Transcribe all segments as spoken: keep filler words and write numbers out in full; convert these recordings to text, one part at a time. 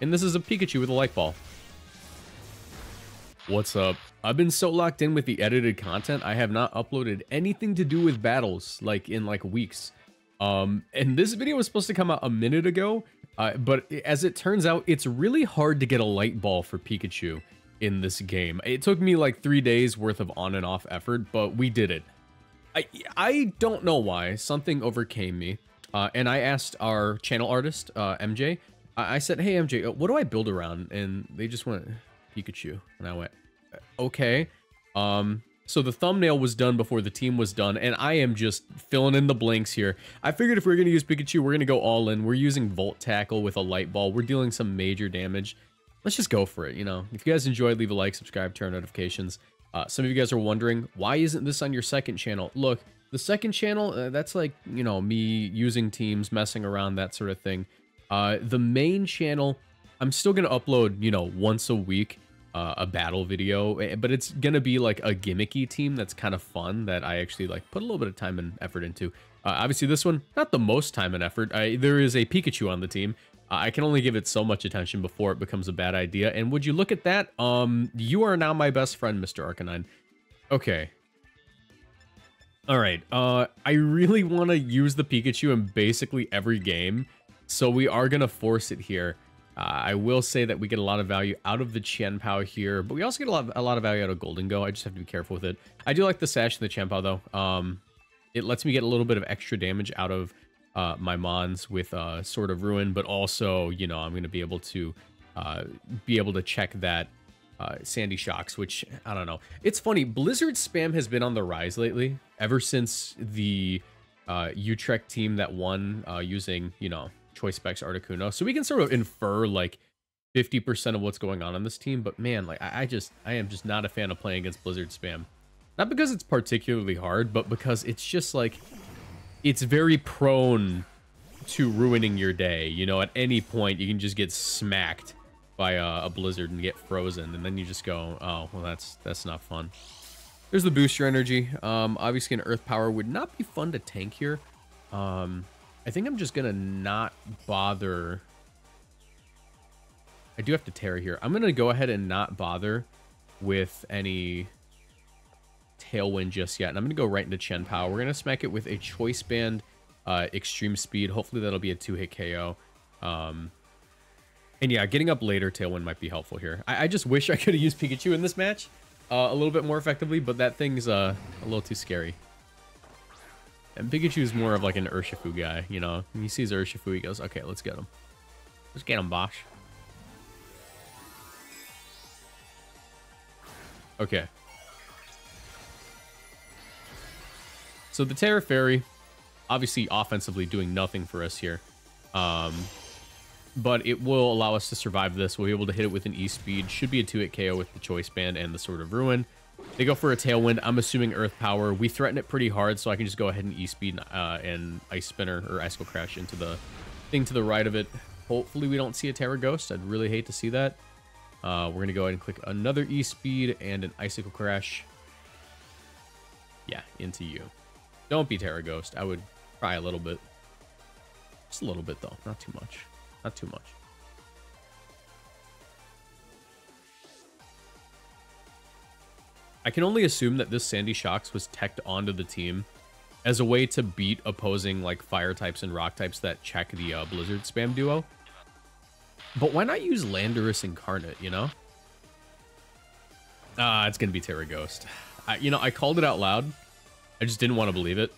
And this is a Pikachu with a Life Ball. What's up? I've been so locked in with the edited content, I have not uploaded anything to do with battles, like, in, like, weeks. Um, and this video was supposed to come out a minute ago, uh, but as it turns out, it's really hard to get a Light Ball for Pikachu in this game. It took me, like, three days worth of on and off effort, but we did it. I, I don't know why. Something overcame me, uh, and I asked our channel artist, uh, M J. I, I said, hey, M J, what do I build around? And they just went, Pikachu. And I went, okay. Um, so the thumbnail was done before the team was done, and I am just filling in the blanks here. I figured if we we're going to use Pikachu, we're going to go all in. We're using Volt Tackle with a Light Ball. We're dealing some major damage. Let's just go for it, you know. If you guys enjoyed, leave a like, subscribe, turn on notifications. Uh, some of you guys are wondering, why isn't this on your second channel? Look, the second channel, uh, that's like, you know, me using teams, messing around, that sort of thing. Uh, the main channel, I'm still going to upload, you know, once a week. Uh, a battle video, but it's gonna be like a gimmicky team that's kind of fun that I actually like put a little bit of time and effort into. Uh, obviously this one, not the most time and effort. I, there is a Pikachu on the team. Uh, I can only give it so much attention before it becomes a bad idea. And would you look at that? Um, you are now my best friend, Mister Arcanine. Okay. All right. Uh, I really want to use the Pikachu in basically every game, so we are gonna force it here. Uh, I will say that we get a lot of value out of the Chien-Pao here, but we also get a lot, of, a lot of value out of Gholdengo. I just have to be careful with it. I do like the Sash and the Chien-Pao, though. Um, it lets me get a little bit of extra damage out of uh, my Mons with uh, Sword of Ruin, but also, you know, I'm going to be able to uh, be able to check that uh, Sandy Shocks, which, I don't know. It's funny, Blizzard spam has been on the rise lately, ever since the uh, Utrecht team that won uh, using, you know, Choice Specs Articuno, so we can sort of infer like fifty percent of what's going on on this team. But man, like I, I just I am just not a fan of playing against Blizzard spam, not because it's particularly hard, but because it's just like it's very prone to ruining your day. You know, at any point you can just get smacked by a, a Blizzard and get frozen, and then you just go, oh well, that's that's not fun. There's the booster energy. Um, obviously, an Earth Power would not be fun to tank here. Um, I think I'm just going to not bother. I do have to Terra here. I'm going to go ahead and not bother with any Tailwind just yet. And I'm going to go right into Chien-Pao. We're going to smack it with a Choice Band, uh, Extreme Speed. Hopefully that'll be a two-hit K O. Um, and yeah, getting up later, Tailwind might be helpful here. I, I just wish I could have used Pikachu in this match uh, a little bit more effectively, but that thing's uh, a little too scary. And Pikachu is more of like an Urshifu guy, you know. When he sees Urshifu, he goes, okay, let's get him. Let's get him, Bosh. Okay. So the Terra Fairy, obviously offensively doing nothing for us here. Um, but it will allow us to survive this. We'll be able to hit it with an E-Speed. Should be a two-hit K O with the Choice Band and the Sword of Ruin. They go for a Tailwind. I'm assuming Earth Power. We threaten it pretty hard, so I can just go ahead and E-Speed uh, and Ice Spinner or Ice Will Crash into the thing to the right of it. Hopefully we don't see a Terra Ghost. I'd really hate to see that. Uh, we're going to go ahead and click another E-Speed and an Icicle Crash. Yeah, into you. Don't be Terra Ghost. I would cry a little bit. Just a little bit, though. Not too much. Not too much. I can only assume that this Sandy Shocks was teched onto the team as a way to beat opposing like fire types and rock types that check the uh, Blizzard spam duo. But why not use Landorus Incarnate, you know? Ah, it's going to be Terra Ghost. I, you know, I called it out loud. I just didn't want to believe it.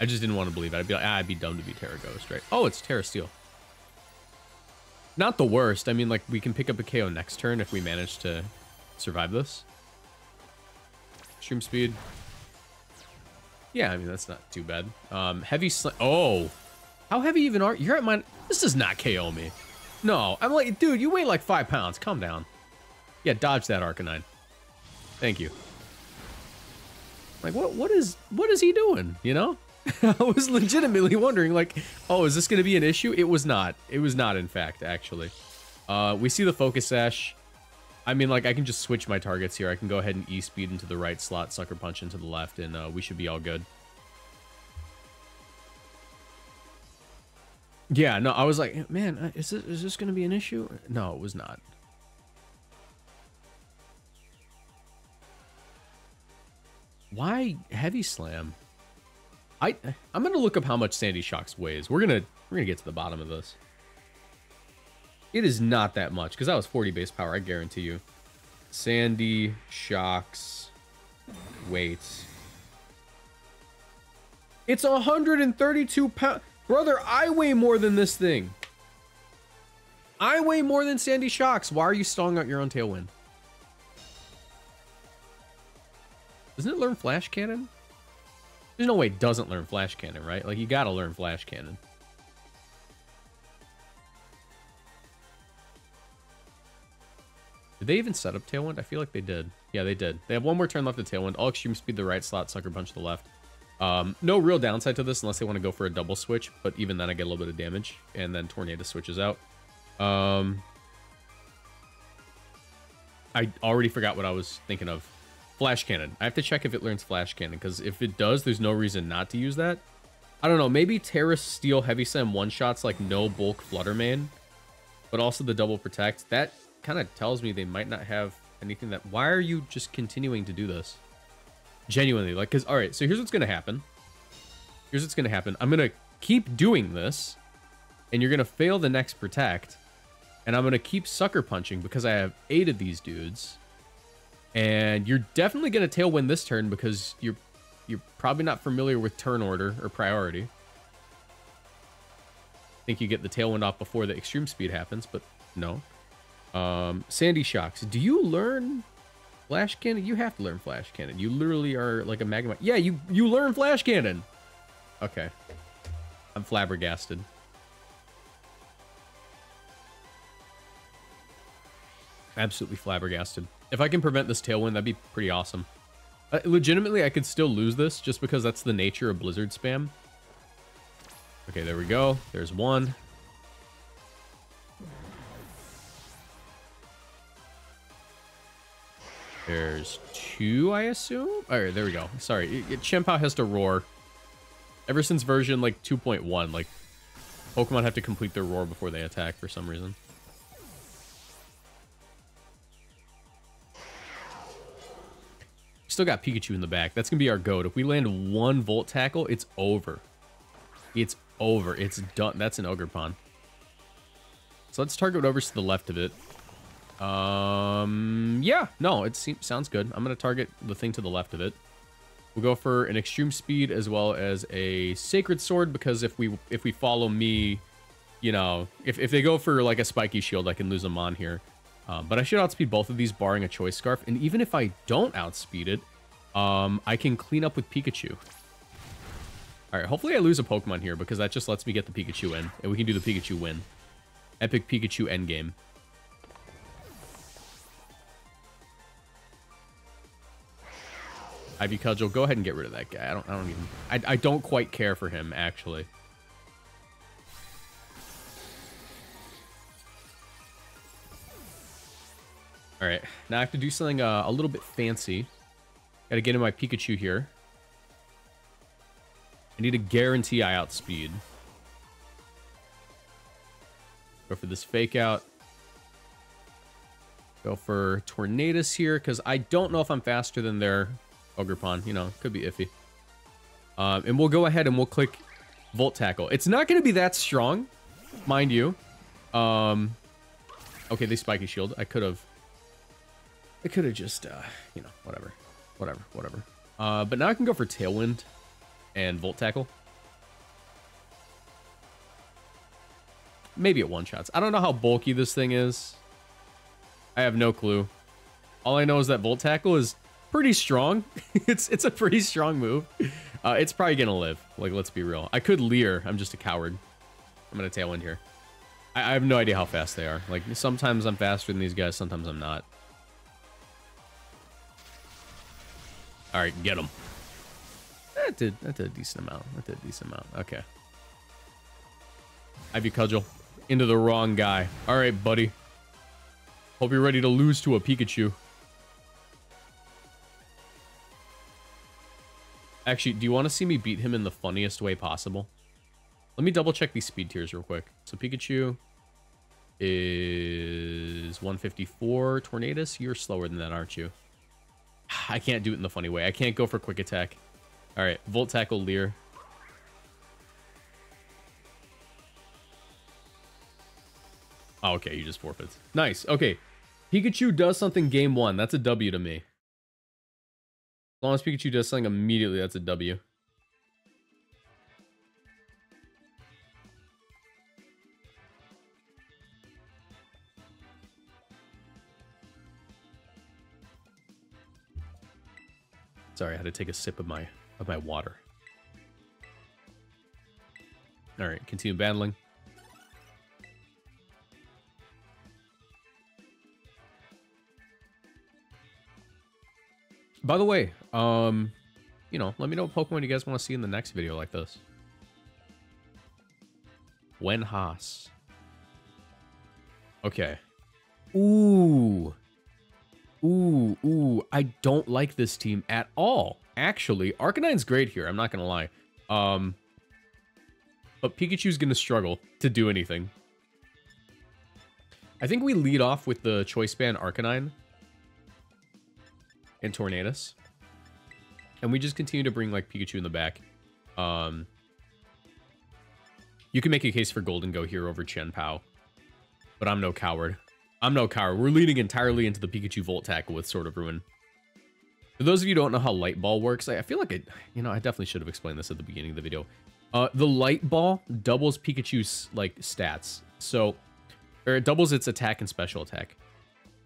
I just didn't want to believe it. I'd be like, ah, I'd be dumb to be Terra Ghost, right? Oh, it's Terra Steel. Not the worst. I mean, like, we can pick up a K O next turn if we manage to survive this. Extreme Speed. Yeah, I mean, that's not too bad. Um, heavy sl- Oh! How heavy even are- You're at mine- This does not K O me. No, I'm like- Dude, you weigh like five pounds. Calm down. Yeah, dodge that, Arcanine. Thank you. Like, what? What is- What is he doing, you know? I was legitimately wondering, like, oh, is this gonna be an issue? It was not. It was not, in fact, actually. Uh, we see the Focus Sash. I mean, like, I can just switch my targets here. I can go ahead and E-Speed into the right slot, Sucker Punch into the left, and uh, we should be all good. Yeah, no, I was like, man, is this, is this going to be an issue? No, it was not. Why Heavy Slam? I I'm gonna look up how much Sandy Shocks weighs. We're gonna we're gonna get to the bottom of this. It is not that much because that was forty base power. I guarantee you. Sandy Shocks weight. It's one hundred thirty-two pounds, brother. I weigh more than this thing. I weigh more than Sandy Shocks. Why are you stalling out your own tailwind? Doesn't it learn Flash Cannon? There's no way it doesn't learn Flash Cannon, right? Like, you gotta learn Flash Cannon. Did they even set up Tailwind? I feel like they did. Yeah, they did. They have one more turn left of Tailwind. All Extreme Speed the right, Slot Sucker Punch the left. Um, no real downside to this unless they want to go for a double switch, but even then I get a little bit of damage, and then Tornadus switches out. Um, I already forgot what I was thinking of. Flash Cannon. I have to check if it learns Flash Cannon, because if it does, there's no reason not to use that. I don't know, maybe Terra Steel Heavy Slam one-shots like no bulk Flutterman, but also the double protect. That kind of tells me they might not have anything that... Why are you just continuing to do this? Genuinely, like, because, all right, so here's what's going to happen. Here's what's going to happen. I'm going to keep doing this, and you're going to fail the next protect, and I'm going to keep Sucker Punching because I have eight of these dudes. And you're definitely going to tailwind this turn because you're you're probably not familiar with turn order or priority. I think you get the tailwind off before the extreme speed happens, but no. Um, Sandy Shocks. Do you learn Flash Cannon? You have to learn Flash Cannon. You literally are like a Magnemite. Yeah, you, you learn Flash Cannon. Okay. I'm flabbergasted. Absolutely flabbergasted. If I can prevent this tailwind, that'd be pretty awesome. Uh, legitimately, I could still lose this just because that's the nature of Blizzard spam. Okay, there we go. There's one. There's two, I assume? All right, there we go. Sorry, Chien-Pao has to roar. Ever since version like two point one, like Pokemon have to complete their roar before they attack for some reason. Still got Pikachu in the back. That's gonna be our goat. If we land one Volt Tackle, it's over. It's over. It's done. That's an Ogerpon. So let's target whatever's to the left of it. Um, yeah, no, it seems sounds good. I'm gonna target the thing to the left of it. We'll go for an Extreme Speed as well as a Sacred Sword because if we if we follow me, you know, if if they go for like a Spiky Shield, I can lose them on here. Um, but I should outspeed both of these, barring a Choice Scarf. And even if I don't outspeed it, um, I can clean up with Pikachu. All right, hopefully I lose a Pokemon here, because that just lets me get the Pikachu in. And we can do the Pikachu win. Epic Pikachu endgame. Ivy Cudgel, go ahead and get rid of that guy. I don't, I don't even... I, I don't quite care for him, actually. All right, now I have to do something uh, a little bit fancy. Got to get in my Pikachu here. I need to guarantee I outspeed. Go for this fake out. Go for Tornadus here, because I don't know if I'm faster than their Ogerpon. You know, could be iffy. Um, and we'll go ahead and we'll click Volt Tackle. It's not going to be that strong, mind you. Um, okay, they Spiky Shield. I could have... I could have just, uh, you know, whatever, whatever, whatever. Uh, but now I can go for Tailwind and Volt Tackle. Maybe it one-shots. I don't know how bulky this thing is. I have no clue. All I know is that Volt Tackle is pretty strong. it's it's a pretty strong move. Uh, it's probably going to live. Like, let's be real. I could Leer. I'm just a coward. I'm going to Tailwind here. I, I have no idea how fast they are. Like, sometimes I'm faster than these guys. Sometimes I'm not. All right, get him. That did, that did a decent amount. That did a decent amount. Okay. Ivy Cudgel. Into the wrong guy. All right, buddy. Hope you're ready to lose to a Pikachu. Actually, do you want to see me beat him in the funniest way possible? Let me double check these speed tiers real quick. So Pikachu is one fifty-four. Tornadus, you're slower than that, aren't you? I can't do it in the funny way. I can't go for quick attack. All right, Volt Tackle Leer. Oh, okay, you just forfeits. Nice. Okay, Pikachu does something game one. That's a W to me. As long as Pikachu does something immediately, that's a W. Sorry, I had to take a sip of my of my water. All right, continue battling. By the way, um, you know, let me know what Pokemon you guys want to see in the next video like this. Wenhas. Okay. Ooh. Ooh, ooh, I don't like this team at all. Actually, Arcanine's great here, I'm not going to lie. Um, but Pikachu's going to struggle to do anything. I think we lead off with the Choice Band Arcanine and Tornadus. And we just continue to bring like Pikachu in the back. Um, you can make a case for Gholdengo here over Chien-Pao, but I'm no coward. I'm no coward. We're leading entirely into the Pikachu Volt Tackle with Sword of Ruin. For those of you who don't know how Light Ball works, I feel like it, you know, I definitely should have explained this at the beginning of the video. Uh, the Light Ball doubles Pikachu's, like, stats. So, or it doubles its attack and special attack.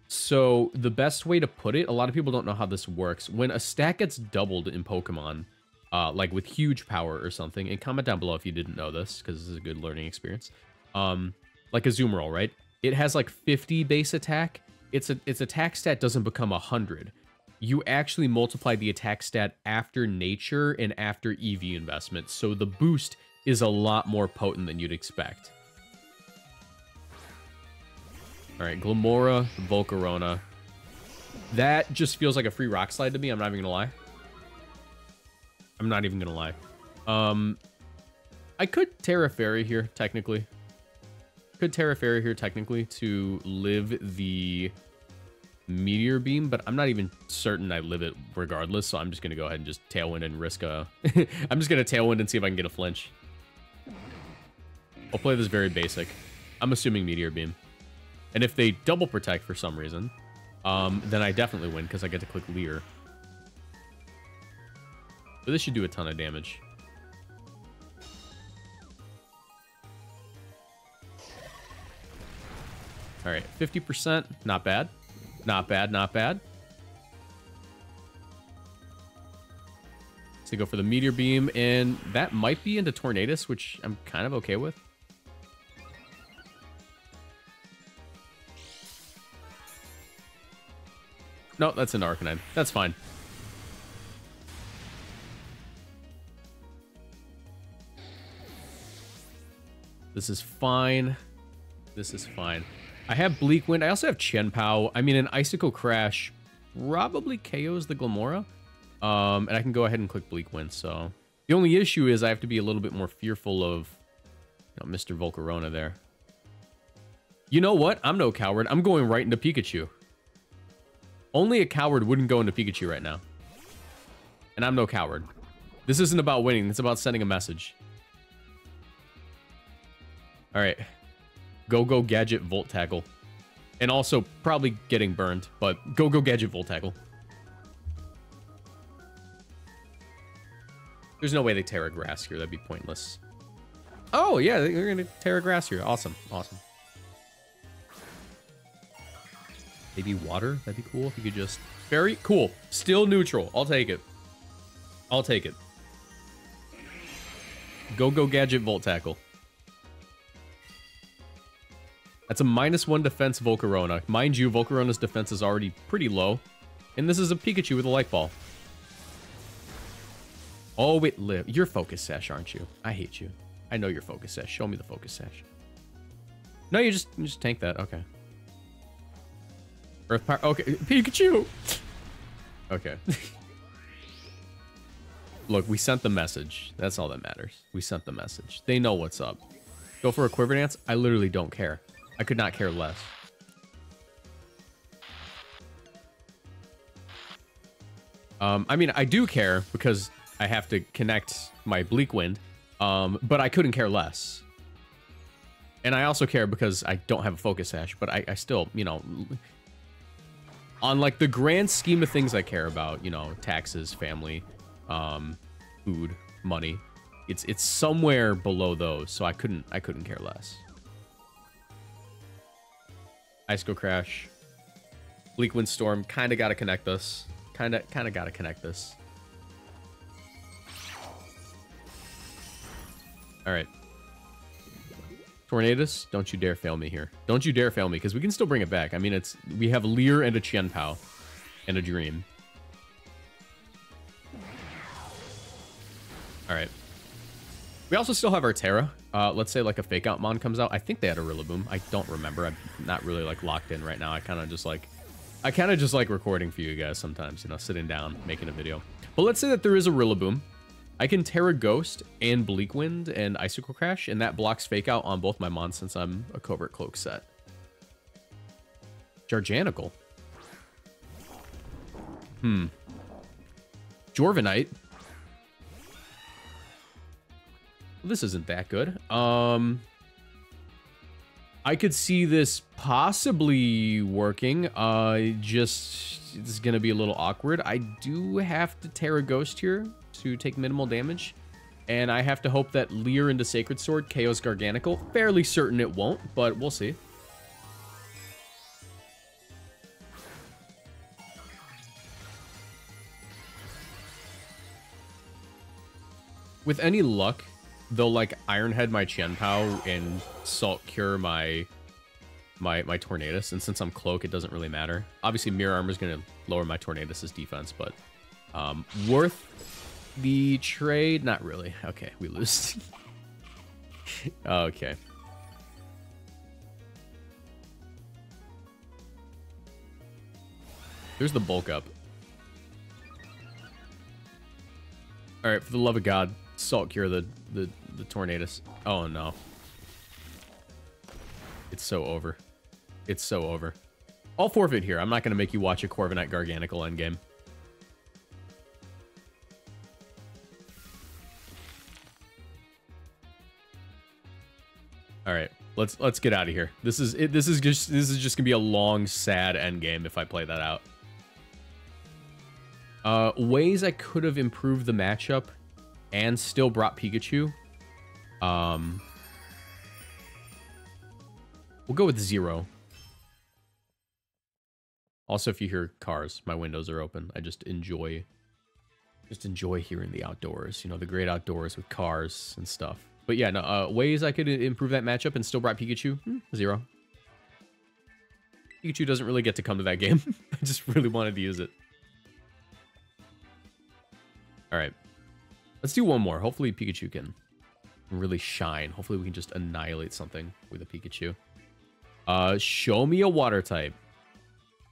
So, the best way to put it, a lot of people don't know how this works. When a stat gets doubled in Pokemon, uh, like with huge power or something, and comment down below if you didn't know this, because this is a good learning experience. Um, like a Azumarill, right? It has like fifty base attack. It's a, its attack stat doesn't become one hundred. You actually multiply the attack stat after nature and after E V investment. So the boost is a lot more potent than you'd expect. All right, Glimmora, Volcarona. That just feels like a free rock slide to me. I'm not even going to lie. I'm not even going to lie. Um, I could Terra Fairy here, technically. Could Terra Fairy here technically to live the Meteor Beam, but I'm not even certain I live it regardless, so I'm just going to go ahead and just Tailwind and risk a... I'm just going to Tailwind and see if I can get a flinch. I'll play this very basic. I'm assuming Meteor Beam. And if they double protect for some reason, um, then I definitely win because I get to click Leer. So this should do a ton of damage. All right, fifty percent, not bad, not bad, not bad. So go for the Meteor Beam, and that might be into Tornadus, which I'm kind of okay with. No, that's into Arcanine. That's fine. This is fine. This is fine. I have Bleak Wind. I also have Chien-Pao. I mean, an Icicle Crash probably K Os the Glimmora. Um, and I can go ahead and click Bleak Wind. So the only issue is I have to be a little bit more fearful of, you know, Mister Volcarona there. You know what? I'm no coward. I'm going right into Pikachu. Only a coward wouldn't go into Pikachu right now. And I'm no coward. This isn't about winning. It's about sending a message. All right. Go Go Gadget Volt Tackle. And also probably getting burned, but Go Go Gadget Volt Tackle. There's no way they Terra Grass here. That'd be pointless. Oh, yeah, they're going to Terra Grass here. Awesome. Awesome. Maybe Water? That'd be cool if you could just... Very cool. Still neutral. I'll take it. I'll take it. Go Go Gadget Volt Tackle. That's a minus one defense Volcarona. Mind you, Volcarona's defense is already pretty low. And this is a Pikachu with a Light Ball. Oh, it lived. You're Focus Sash, aren't you? I hate you. I know you're Focus Sash. Show me the Focus Sash. No, you just, you just tank that. Okay. Earth Power. Okay. Pikachu! Okay. Look, we sent the message. That's all that matters. We sent the message. They know what's up. Go for a Quiver Dance? I literally don't care. I could not care less. Um, I mean, I do care because I have to connect my Bleak Wind, um, but I couldn't care less. And I also care because I don't have a Focus Sash, but I, I still, you know, on like the grand scheme of things I care about, you know, taxes, family, um, food, money, it's it's somewhere below those, so I couldn't I couldn't care less. Ice Go Crash, Bleak Wind Storm, kind of got to connect this. Kind of, kind of got to connect this. All right. Tornadus, don't you dare fail me here. Don't you dare fail me, because we can still bring it back. I mean, it's we have Leer and a Chien-Pao and a Dream. All right. We also still have our Terra. Uh, let's say like a Fake Out Mon comes out. I think they had a Rillaboom. I don't remember. I'm not really like locked in right now. I kind of just like... I kind of just like recording for you guys sometimes, you know, sitting down, making a video. But let's say that there is a Rillaboom. I can Terra Ghost and Bleak Wind and Icicle Crash, and that blocks Fake Out on both my mons since I'm a Covert Cloak set. Garganacl. Hmm. Corviknight. Well, this isn't that good. Um... I could see this possibly working. Uh, just it's gonna be a little awkward. I do have to Terra Ghost here to take minimal damage, and I have to hope that Leer into Sacred Sword K Os Garganacl. Fairly certain it won't, but we'll see. With any luck, they'll like Iron Head my Chien-Pao and Salt Cure my my my Tornadus, and since I'm Cloak, it doesn't really matter. Obviously, Mirror Armor is gonna lower my Tornadus's defense, but um, worth the trade? Not really. Okay, we lose. Okay. Here's the Bulk Up. All right, for the love of God, Salt Cure the the the Tornadus. Oh no. It's so over. It's so over. I'll forfeit here. I'm not going to make you watch a Corviknight Garganacl endgame. All right. Let's let's get out of here. This is it this is just this is just going to be a long sad endgame if I play that out. Uh ways I could have improved the matchup and still brought Pikachu. Um We'll go with zero. Also, if you hear cars, my windows are open. I just enjoy, just enjoy hearing the outdoors. You know, the great outdoors with cars and stuff. But yeah, no, uh, ways I could improve that matchup and still brought Pikachu, hmm, zero. Pikachu doesn't really get to come to that game. I just really wanted to use it. All right, let's do one more. Hopefully Pikachu can really shine. Hopefully we can just annihilate something with a Pikachu. Uh, show me a water type.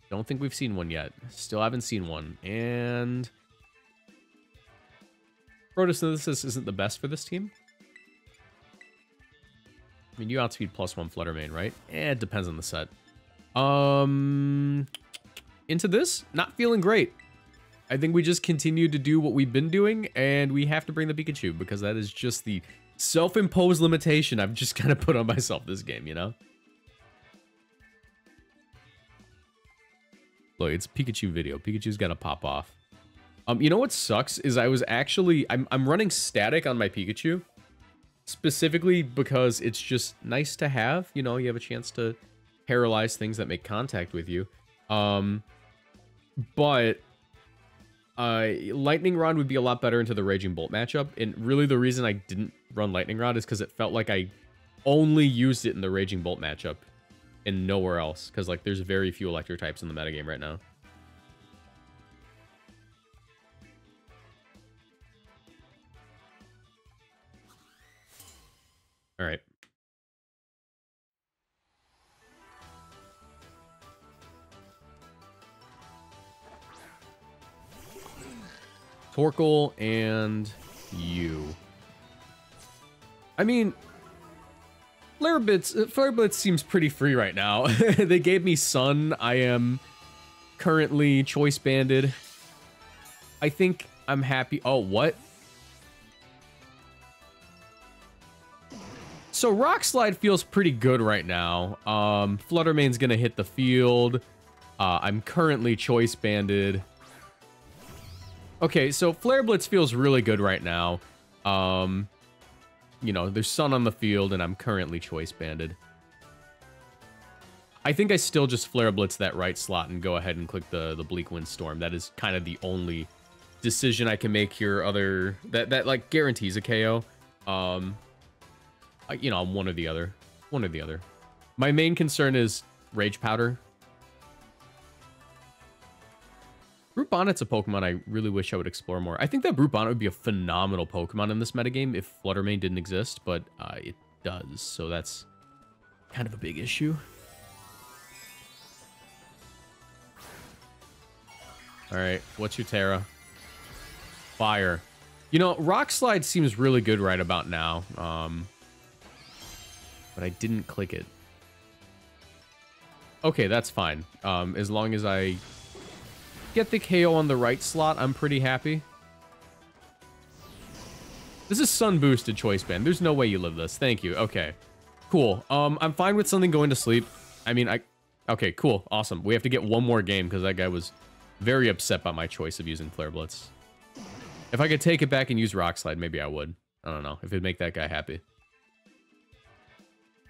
Don't think we've seen one yet. Still haven't seen one. And Photosynthesis isn't the best for this team. I mean, you outspeed plus one Fluttermane, right? Eh, it depends on the set. Um, into this, not feeling great. I think we just continue to do what we've been doing, and we have to bring the Pikachu because that is just the self-imposed limitation I've just kind of put on myself this game, you know? Look, it's Pikachu video. Pikachu's got to pop off. Um, you know what sucks is I was actually... I'm, I'm running static on my Pikachu. Specifically because it's just nice to have. You know, you have a chance to paralyze things that make contact with you. Um, but... Uh, Lightning Rod would be a lot better into the Raging Bolt matchup. And really the reason I didn't run Lightning Rod is because it felt like I only used it in the Raging Bolt matchup. And nowhere else, because like there's very few electric types in the metagame right now. All right. Torkoal and you. I mean, Flare Blitz, Flare Blitz seems pretty free right now. They gave me Sun. I am currently Choice Banded. I think I'm happy. Oh, what? So Rock Slide feels pretty good right now. Um, Fluttermane's gonna hit the field. Uh, I'm currently Choice Banded. Okay, so Flare Blitz feels really good right now. Um, you know, there's Sun on the field, and I'm currently Choice Banded. I think I still just Flare Blitz that right slot and go ahead and click the the Bleak Windstorm. That is kind of the only decision I can make here. Other that that like guarantees a K O. Um, I, you know, I'm one or the other, one or the other. My main concern is Rage Powder. Brute Bonnet's a Pokemon I really wish I would explore more. I think that Brute Bonnet would be a phenomenal Pokemon in this metagame if Fluttermane didn't exist, but uh, it does, so that's kind of a big issue. All right, what's your Terra? Fire. You know, Rock Slide seems really good right about now, um, but I didn't click it. Okay, that's fine. Um, as long as I get the K O on the right slot, I'm pretty happy. This is Sun boosted Choice Band. There's no way you live this. Thank you. Okay, cool. Um, I'm fine with something going to sleep. I mean, I... Okay, cool. Awesome. We have to get one more game because that guy was very upset by my choice of using Flare Blitz. If I could take it back and use Rock Slide, maybe I would. I don't know. If it'd make that guy happy.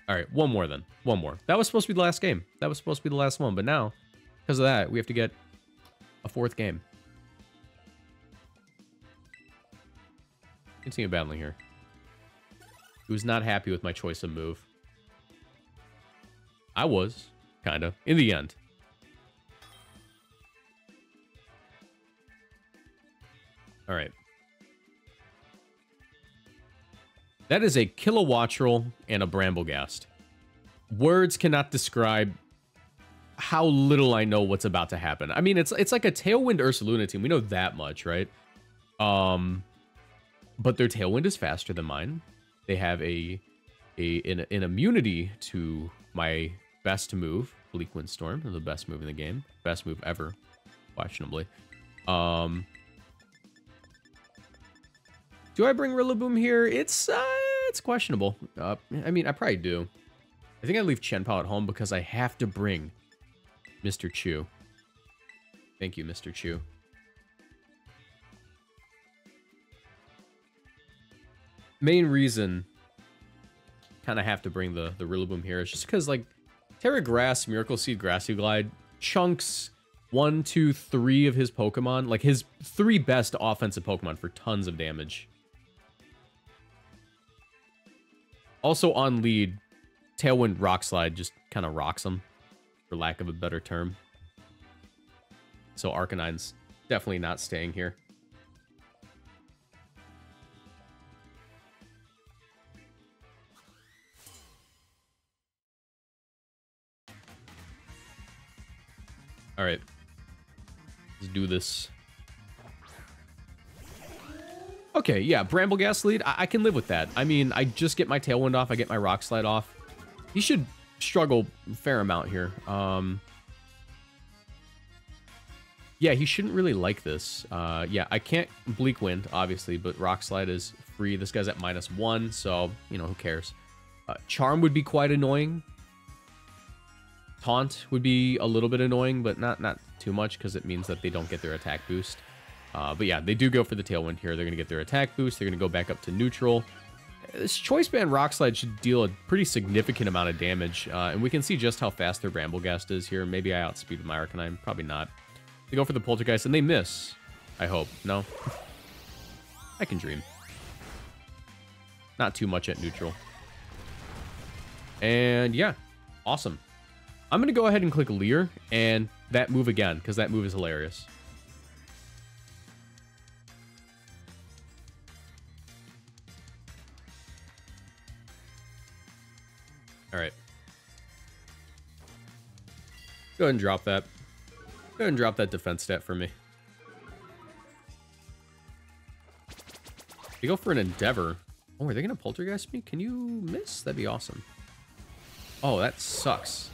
All right, one more then. One more. That was supposed to be the last game. That was supposed to be the last one, but now, because of that, we have to get a fourth game. Continue battling here. He was not happy with my choice of move. I was, kind of, in the end. All right. That is a Kilowattrel and a Brambleghast. Words cannot describe how little I know what's about to happen. I mean, it's it's like a Tailwind Ursaluna team. We know that much, right? Um, but their Tailwind is faster than mine. They have a a an, an immunity to my best move, Bleak Windstorm, the best move in the game, best move ever, questionably. Um. Do I bring Rillaboom here? It's uh, it's questionable. Uh, I mean, I probably do. I think I leave Chien-Pao at home because I have to bring Mister Chu. Thank you, Mister Chu. Main reason kind of have to bring the, the Rillaboom here is just because, like, Terra Grass, Miracle Seed, Grassy Glide chunks one, two, three of his Pokemon, like his three best offensive Pokemon, for tons of damage. Also on lead, Tailwind Rock Slide just kind of rocks them, for lack of a better term. So Arcanine's definitely not staying here. All right, let's do this. Okay, yeah, Brambleghast lead. I, I can live with that. I mean, I just get my Tailwind off. I get my Rock Slide off. He should struggle a fair amount here. Um, yeah, he shouldn't really like this. Uh, yeah, I can't Bleak Wind, obviously, but Rock Slide is free. This guy's at minus one, so, you know, who cares? Uh, Charm would be quite annoying. Taunt would be a little bit annoying, but not, not too much, because it means that they don't get their attack boost. Uh, but yeah, they do go for the Tailwind here. They're going to get their attack boost. They're going to go back up to neutral. This Choice Band Rock Slide should deal a pretty significant amount of damage, uh, and we can see just how fast their Brambleghast is here. Maybe I outspeed with my Arcanine. Probably not. They go for the Poltergeist, and they miss. I hope. No? I can dream. Not too much at neutral. And yeah, awesome. I'm going to go ahead and click Leer, and that move again, because that move is hilarious. All right. Go ahead and drop that. Go ahead and drop that defense stat for me. We go for an Endeavor. Oh, are they going to Poltergeist me? Can you miss? That'd be awesome. Oh, that sucks.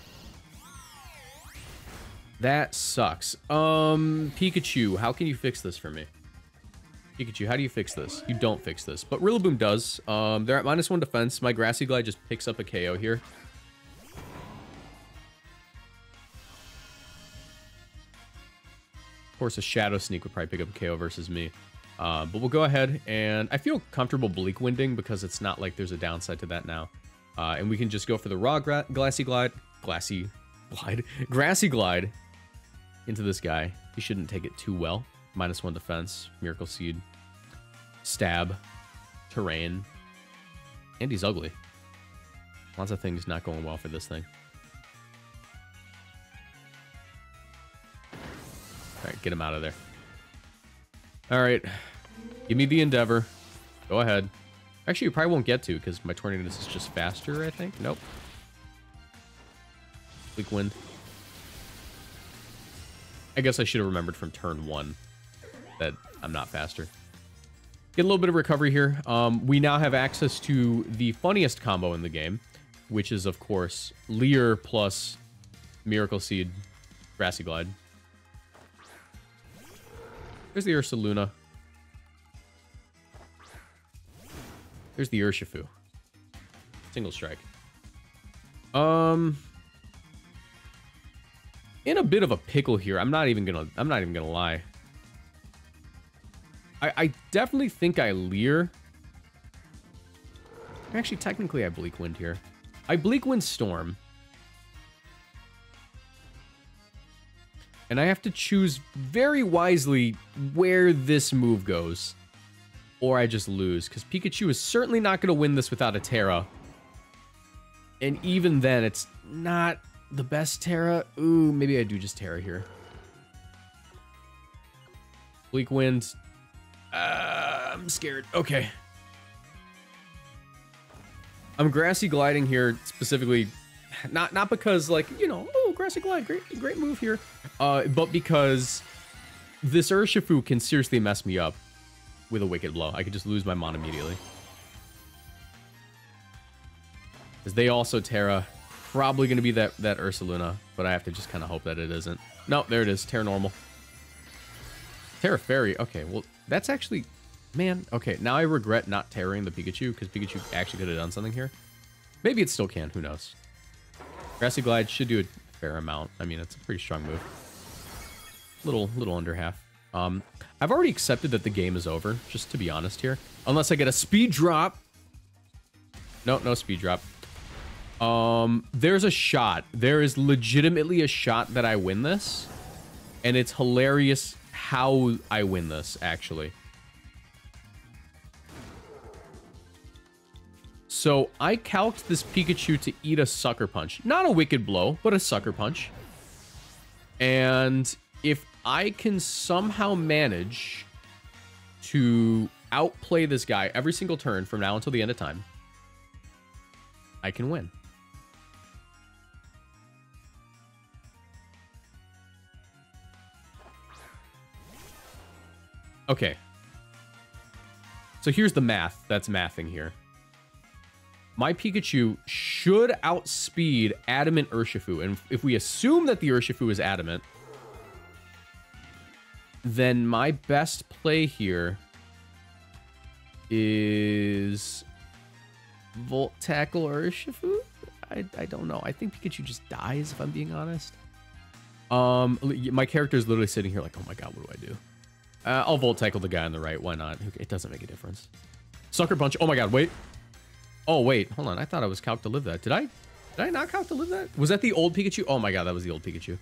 That sucks. Um, Pikachu, how can you fix this for me? Pikachu, how do you fix this? You don't fix this. But Rillaboom does. Um, they're at minus one defense. My Grassy Glide just picks up a K O here. Of course, a Shadow Sneak would probably pick up a K O versus me. Uh, but we'll go ahead, and I feel comfortable Bleak Winding because it's not like there's a downside to that now. Uh, and we can just go for the raw gra glassy glide, glassy glide, grassy glide into this guy. He shouldn't take it too well. Minus one defense, Miracle Seed, stab, terrain, and he's ugly. Lots of things not going well for this thing. All right, get him out of there. All right, give me the Endeavor. Go ahead. Actually, you probably won't get to because my Tornadus is just faster, I think. Nope. Bleak Wind. I guess I should have remembered from turn one that I'm not faster. Get a little bit of recovery here. Um, we now have access to the funniest combo in the game, which is, of course, Leer plus Miracle Seed, Grassy Glide. There's the Ursaluna. There's the Urshifu. Single strike. Um, in a bit of a pickle here. I'm not even gonna. I'm not even gonna lie. I I definitely think I Leer. Actually, technically, I Bleak Wind here. I Bleak Wind Storm. And I have to choose very wisely where this move goes, or I just lose, because Pikachu is certainly not going to win this without a Terra. And even then, it's not the best Terra. Ooh, maybe I do just Terra here. Bleak Wind. Uh, I'm scared. Okay. I'm Grassy Gliding here, specifically. Not, not because, like, you know, oh, Grassy Glide, great, great move here. Uh, but because this Urshifu can seriously mess me up. With a Wicked Blow. I could just lose my Mon immediately. Because they also Terra. Probably going to be that, that Ursaluna. But I have to just kind of hope that it isn't. No, there it is. Terra Normal. Terra Fairy. Okay, well, that's actually... Man, okay. Now I regret not Terraing the Pikachu. Because Pikachu actually could have done something here. Maybe it still can. Who knows? Grassy Glide should do a fair amount. I mean, it's a pretty strong move. Little, little under half. Um, I've already accepted that the game is over, just to be honest here. Unless I get a speed drop. No, no speed drop. Um, there's a shot. There is legitimately a shot that I win this. And it's hilarious how I win this, actually. So I calced this Pikachu to eat a Sucker Punch. Not a Wicked Blow, but a Sucker Punch. And if I can somehow manage to outplay this guy every single turn from now until the end of time, I can win. Okay. So here's the math. That's mathing here. My Pikachu should outspeed Adamant Urshifu. And if we assume that the Urshifu is Adamant, then my best play here is Volt Tackle or Urshifu? I, I don't know. I think Pikachu just dies, if I'm being honest. Um, my character is literally sitting here like, oh my god, what do I do? Uh, I'll Volt Tackle the guy on the right. Why not? It doesn't make a difference. Sucker Punch. Oh my god, wait. Oh, wait. Hold on. I thought I was Calc to Live that. Did I? Did I not Calc to Live that? Was that the old Pikachu? Oh my god, that was the old Pikachu.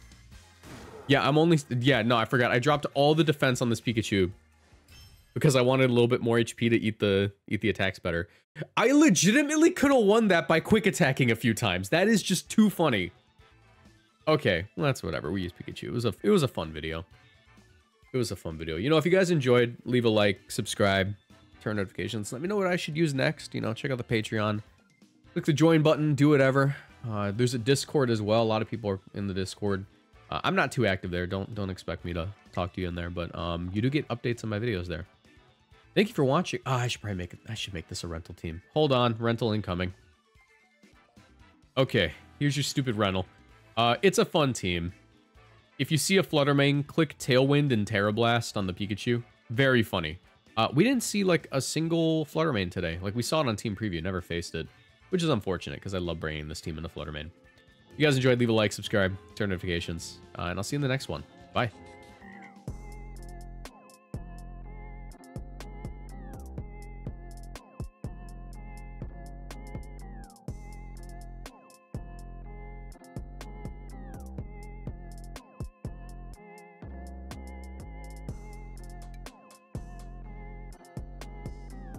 Yeah, I'm only... Yeah, no, I forgot. I dropped all the defense on this Pikachu because I wanted a little bit more H P to eat the eat the attacks better. I legitimately could have won that by quick attacking a few times. That is just too funny. Okay, well, that's whatever. We used Pikachu. It was a it was a fun video. It was a fun video. You know, if you guys enjoyed, leave a like, subscribe, turn notifications. Let me know what I should use next. You know, check out the Patreon. Click the join button. Do whatever. Uh, there's a Discord as well. A lot of people are in the Discord. Uh, I'm not too active there. Don't don't expect me to talk to you in there, but um, you do get updates on my videos there. Thank you for watching. Oh, I should probably make it. I should make this a rental team. Hold on. Rental incoming. Okay. Here's your stupid rental. Uh, it's a fun team. If you see a Fluttermane, click Tailwind and Terra Blast on the Pikachu. Very funny. Uh, we didn't see like a single Fluttermane today. Like we saw it on team preview, never faced it, which is unfortunate because I love bringing this team into Fluttermane. If you guys enjoyed, leave a like, subscribe, turn notifications, uh, and I'll see you in the next one. Bye.